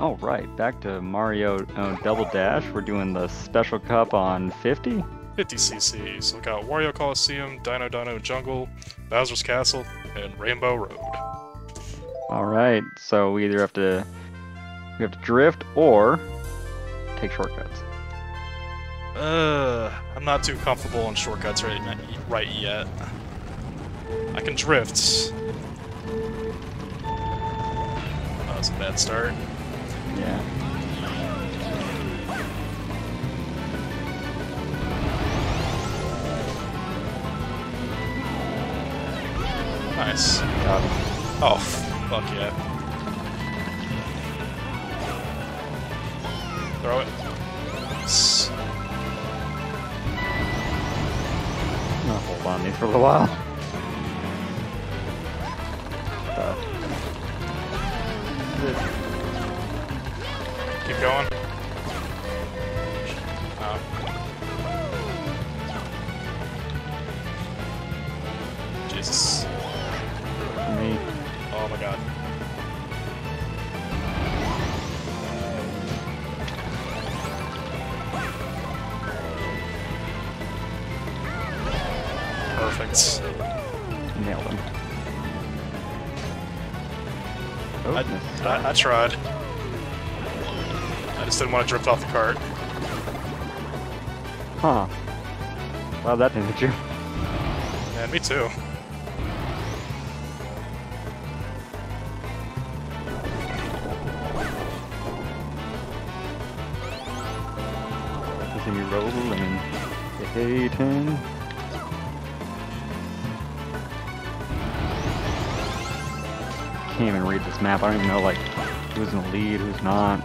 All right, back to Mario Double Dash. We're doing the Special Cup on 50? 50cc. So we got Wario Coliseum, Dino Dino Jungle, Bowser's Castle, and Rainbow Road. All right, so we either have to drift or take shortcuts. I'm not too comfortable on shortcuts right yet. I can drift. Oh, that was a bad start. Yeah. Nice. Got him. Oh, fuck yeah. Throw it. Nice. I'm gonna hold on to these for a little while. Keep going. Oh. Jesus. Me. Oh my god. Perfect. Nailed him. Oh, I tried. I just didn't want to drift off the cart. Huh. Wow, that didn't hit you. Yeah, me too. This thing is rolling. Hit him. Can't even read this map. I don't even know like who's in the lead, who's not.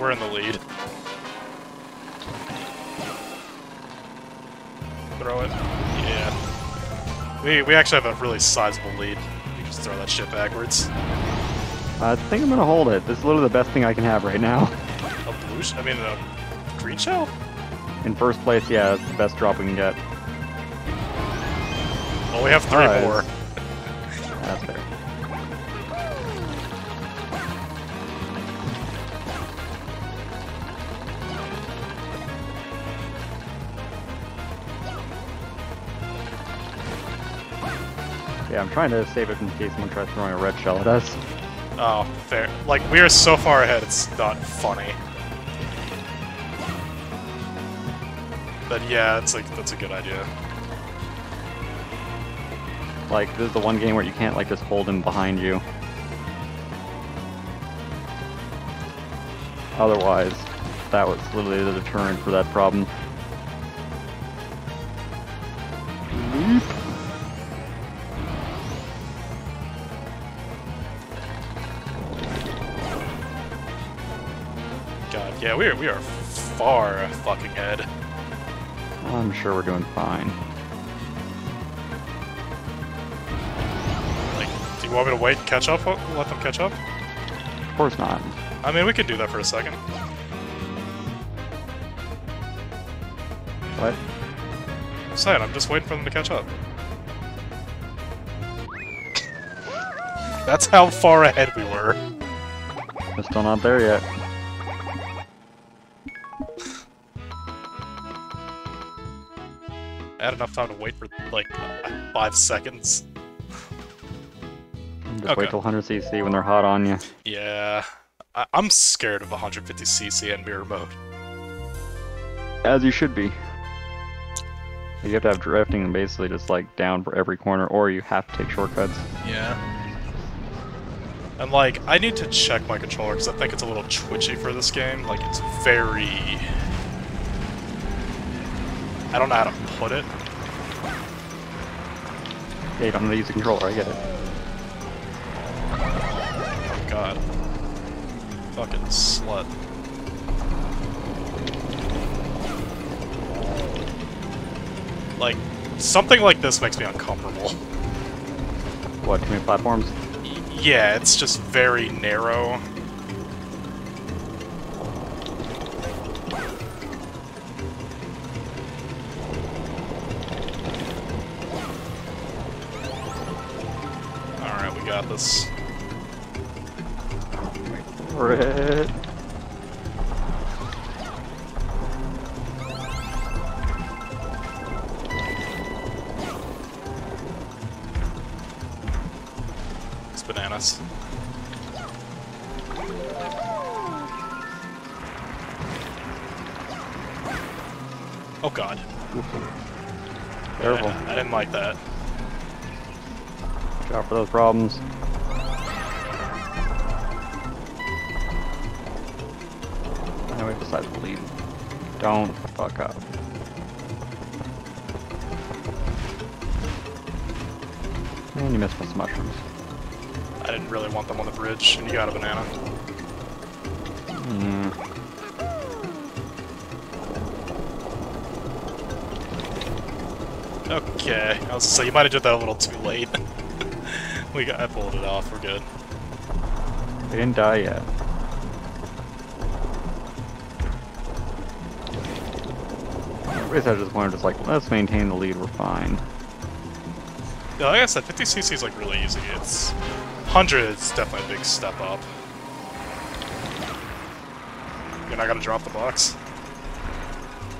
We're in the lead. Throw it. Yeah. We actually have a really sizable lead. You just throw that shit backwards. I think I'm gonna hold it. This is literally the best thing I can have right now. A blue shell? I mean a green shell? In first place, yeah, that's the best drop we can get. Well, we have three more. That's fair. Yeah, I'm trying to save it in case someone tries throwing a red shell at us. Oh, fair. Like, we are so far ahead, it's not funny. But yeah, it's like, that's a good idea. Like, this is the one game where you can't, like, just hold him behind you. Otherwise, that was literally the deterrent for that problem. Yeah, we are far fucking ahead. I'm sure we're doing fine. Like, do you want me to wait and catch up? Let them catch up? Of course not. I mean, we could do that for a second. What? Sad, I'm just waiting for them to catch up. That's how far ahead we were. We're still not there yet. I had enough time to wait for, like, 5 seconds. Just okay. Wait till 100cc when they're hot on you. Yeah. I'm scared of 150cc and mirror mode. As you should be. You have to have drifting and basically just, like, down for every corner, or you have to take shortcuts. Yeah. And, like, I need to check my controller, because I think it's a little twitchy for this game. Like, it's very... I don't know how to put it. Yeah, you don't know how to use the controller, I get it. Oh god. Fucking slut. Like, something like this makes me uncomfortable. What, too many platforms? Yeah, it's just very narrow. Brett. It's bananas. Oh god. Terrible. Yeah, I didn't like that. Watch out for those problems. And we decided to leave. Don't fuck up. And you missed some mushrooms. I didn't really want them on the bridge, and you got a banana. Mm. Okay, so you might have did that a little too late. I pulled it off, we're good. We didn't die yet. At least I just wanted to like, let's maintain the lead, we're fine. Yeah, like I said, 50cc is like really easy. It's 100 is definitely a big step up. You're not gonna drop the box?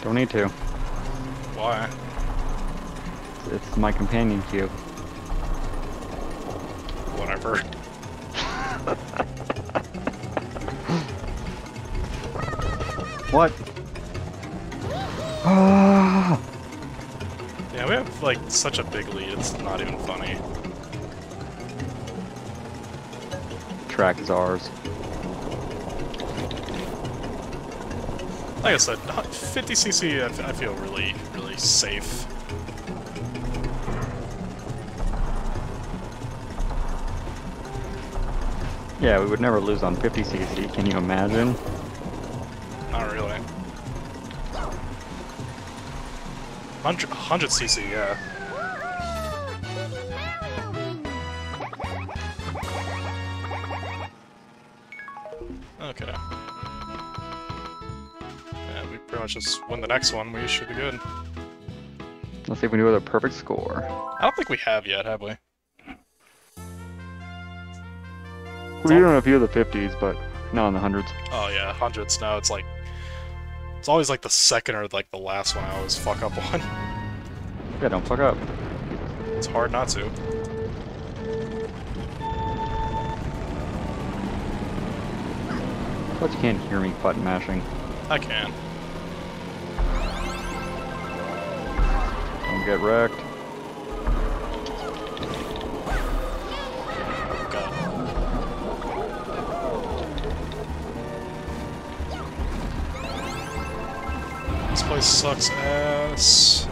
Don't need to. Why? It's my companion cube. Whatever. What? Yeah, we have like such a big lead, it's not even funny. The track is ours. Like I said, 50cc I feel really, really safe. Yeah, we would never lose on 50cc, can you imagine? Not really. 100cc, yeah. Okay. Yeah, we pretty much just win the next one, we should be good. Let's see if we do with a perfect score. I don't think we have yet, have we? We don't have a few of the 50s, but not in the 100s. Oh yeah, 100s now, it's like... It's always like the second or like the last one I always fuck up on. Yeah, don't fuck up. It's hard not to. But you can't hear me button mashing. I can. Don't get wrecked. This place sucks ass.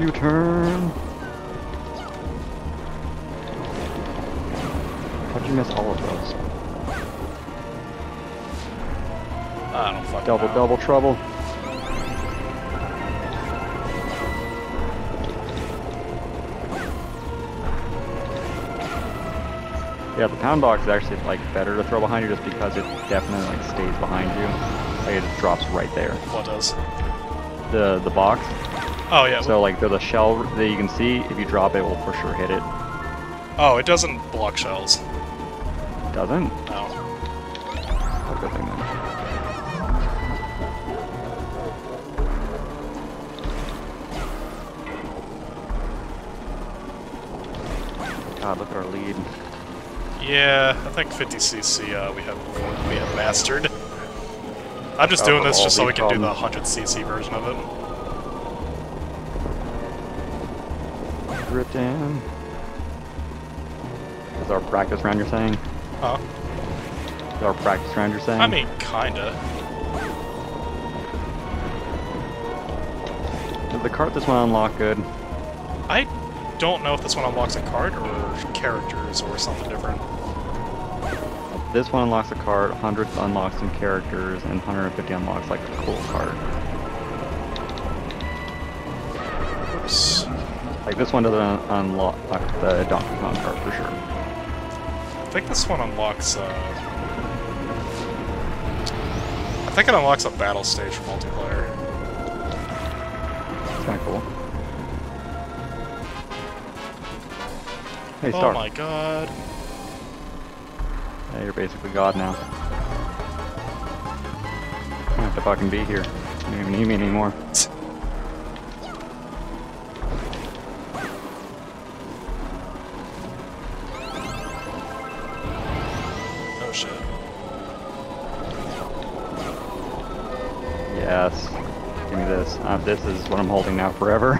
U-turn. How'd you miss all of those? I don't fucking know. Double trouble. Yeah, the pound box is actually like better to throw behind you just because it definitely like stays behind you. Like it just drops right there. What does? The box. Oh yeah. So like there's a shell that you can see. If you drop it, it will for sure hit it. Oh, it doesn't block shells. Doesn't? No. That's a good thing then. God, look at our lead. Yeah, I think 50cc we have mastered. I'm just doing this just so we can do the 100cc version of it. Grip down. Is our practice round you're saying? Huh? Is our practice round you're saying? I mean, kinda. Did the cart this one unlock good? I don't know if this one unlocks a card or characters or something different. This one unlocks a card, 100 unlocks some characters, and 150 unlocks like a cool card. Oops. Like this one doesn't unlock the Donkey Kong card for sure. think this one unlocks, I think it unlocks a battle stage for multiplayer. That's kinda cool. Hey, Star. Oh my god. Yeah, you're basically god now. I don't have to fucking be here. You don't even need me anymore. Yes. Give me this. This is what I'm holding now forever.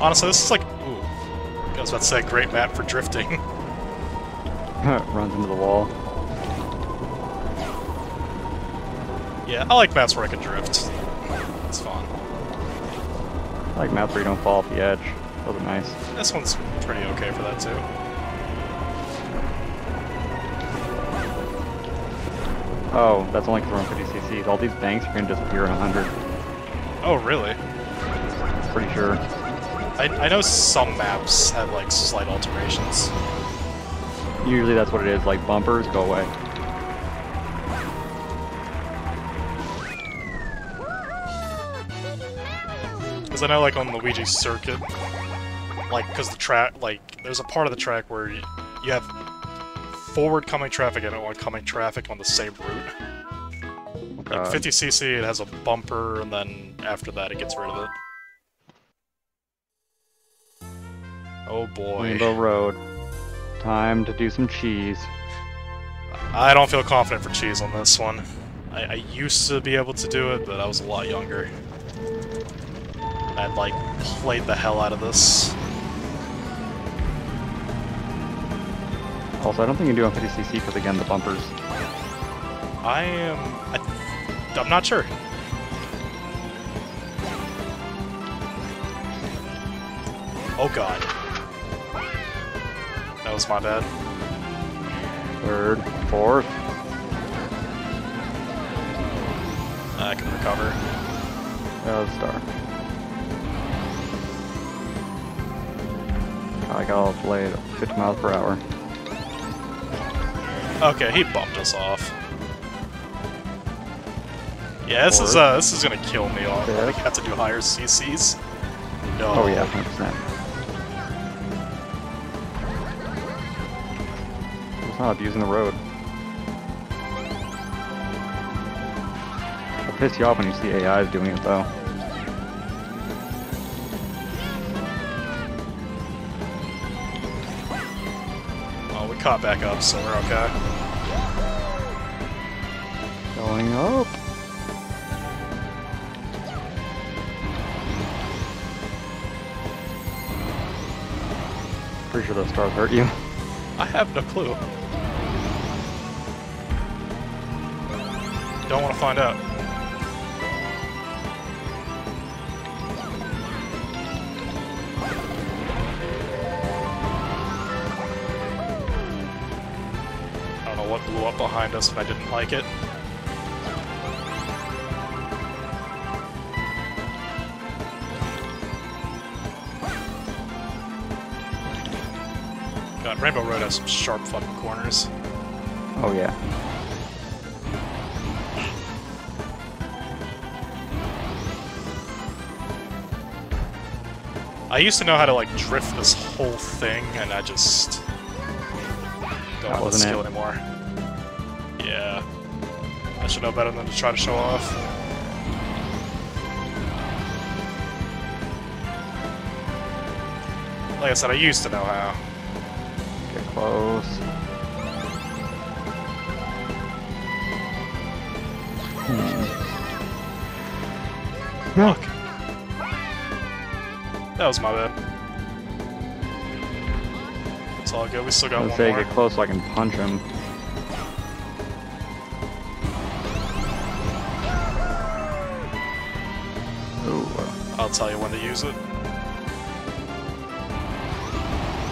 Honestly, this is like... Ooh. I was about to say, great map for drifting. Runs into the wall. Yeah, I like maps where I can drift. It's fun. I like maps where you don't fall off the edge. Those are nice. This one's pretty okay for that, too. Oh, that's only because we're on 50 cc's. All these banks are going to disappear in 100. Oh, really? Pretty sure. I know some maps have, like, slight alterations. Usually that's what it is, like, bumpers go away. Because I know, like, on Luigi's Circuit, like, because the track, like, there's a part of the track where you have forward-coming traffic and oncoming traffic on the same route. Like 50 cc, it has a bumper, and then after that, it gets rid of it. Oh boy. Rainbow Road. Time to do some cheese. I don't feel confident for cheese on this one. I used to be able to do it, but I was a lot younger. I'd like played the hell out of this. Also, I don't think you can do on 50 cc because, again, the bumpers. I'm not sure. Oh god. That was my bad. Third, fourth. I can recover. That was Star. I got all played 50 miles per hour. Okay, he bumped us off. Yeah, this is gonna kill me off. I think I have to do higher CCs. No. Oh yeah, 100%. It's not abusing the road. It'll piss you off when you see AIs doing it though. Caught back up, so we're okay. Going up. Pretty sure those stars hurt you. I have no clue. Don't want to find out. Blew up behind us and I didn't like it. God, Rainbow Road has some sharp fucking corners. Oh yeah. I used to know how to like drift this whole thing and I just don't have the skill anymore. Yeah, I should know better than to try to show off. Like I said, I used to know how. Get close. Look! That was my bad. It's all good, we still got one more. I was gonna say, get close so I can punch him. I'll tell you when to use it.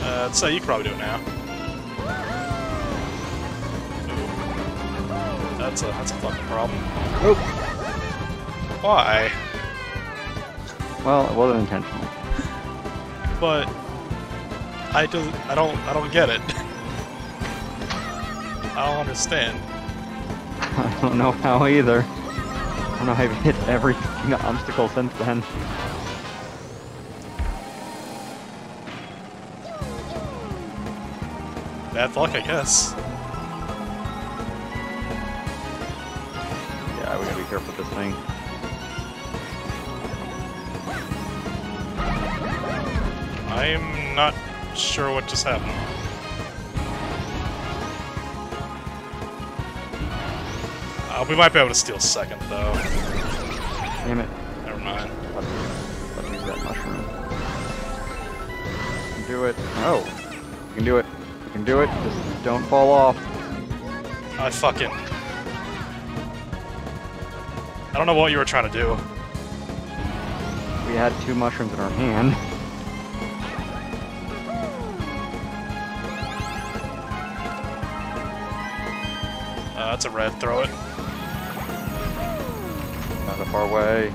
I'd say you can probably do it now. Ooh. That's a fucking problem. Oop. Why? Well, it wasn't intentional. But I don't get it. I don't understand. I don't know how either. I don't know how I've hit every obstacle since then. Bad luck, I guess. Yeah, we gotta be careful with this thing. I'm not sure what just happened. We might be able to steal second, though. Damn it. Never mind. Let's use that mushroom. Do it. Oh! We can do it. We can do it. Just don't fall off. I fucking... I don't know what you were trying to do. We had two mushrooms in our hand. That's a red, throw it. Out of our way.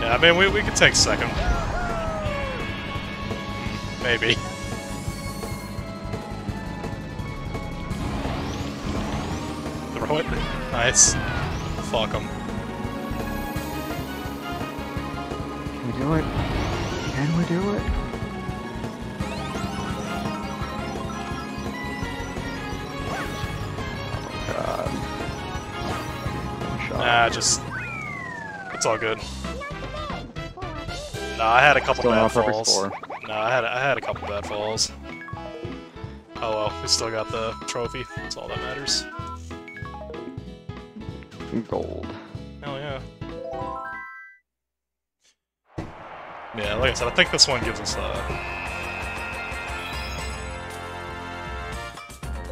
Yeah, I mean, we could take second. Maybe. Throw it. Nice. Fuck him. Can we do it? Can we do it? Nah, just... It's all good. Nah, I had a couple bad falls. Nah, I had a couple bad falls. Oh well, we still got the trophy. That's all that matters. Gold. Hell yeah. Yeah, like I said, I think this one gives us that.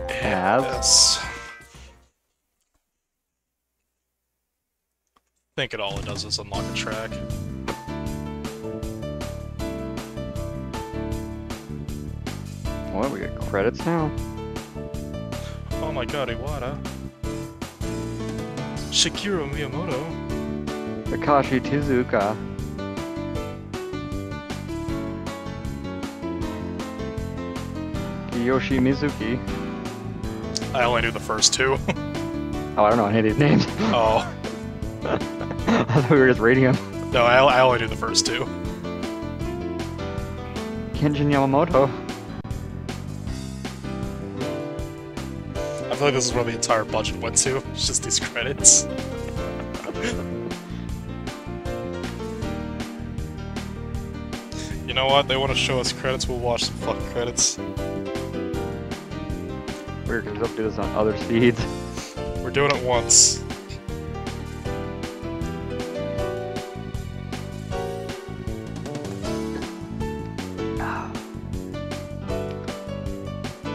Yes. I think all it does is unlock a track. What? We got credits now? Oh my god, Iwata. Shigeru Miyamoto. Takashi Tezuka. Kiyoshi Mizuki. I only knew the first two. Oh, I don't know any of these names. Oh. I thought we were just rating him. No, I only do the first two. Kenji Yamamoto. I feel like this is where the entire budget went to. It's just these credits. You know what? They want to show us credits, we'll watch some fucking credits. We're gonna do this on other seeds. We're doing it once.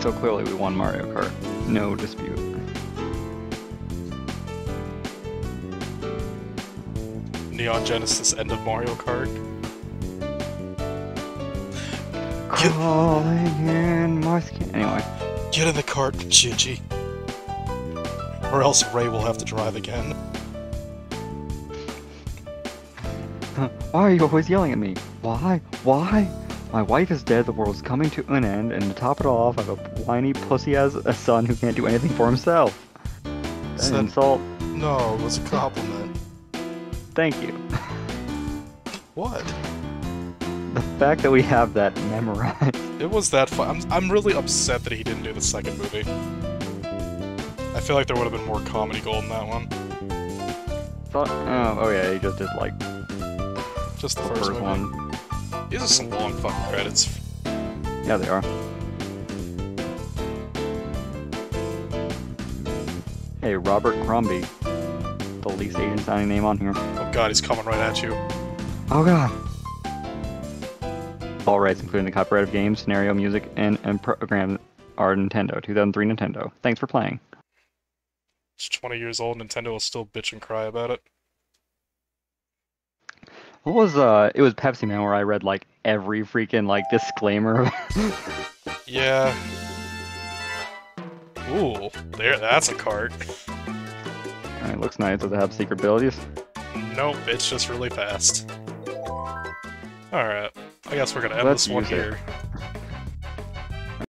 So clearly we won Mario Kart. No dispute. Neon Genesis end of Mario Kart. Crawling in my skin. Anyway. Get in the cart, Gigi. Or else Ray will have to drive again. Why are you always yelling at me? Why? Why? My wife is dead, the world's coming to an end, and to top it all off, I have a whiny pussy-ass son who can't do anything for himself. That's an insult. No, it was a compliment. Thank you. What? The fact that we have that memorized. It was that fun. I'm really upset that he didn't do the second movie. I feel like there would have been more comedy gold in that one. Thought, oh yeah, he just did like... Just the first movie. One. These are some long fucking credits. Yeah, they are. Hey, Robert Crombie. The least agent's signing name on here. Oh god, he's coming right at you. Oh god. All rights, including the copyright of games, scenario, music, and programs are Nintendo. 2003 Nintendo. Thanks for playing. It's 20 years old, Nintendo will still bitch and cry about it. What was, it was Pepsi Man where I read, like, every freaking, like, disclaimer. Yeah. Ooh, there, that's a cart. Alright, looks nice. Does it have secret abilities? Nope, it's just really fast. Alright, I guess we're gonna end this one here.